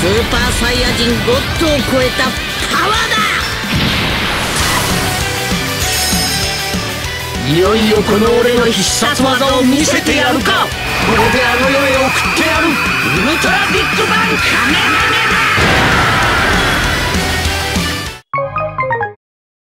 スーパーサイヤ人ゴッドを超えたパワーだ。いよいよこの俺の必殺技を見せてやるか。これであの世へ送ってやる。ウルトラビッグバン仮面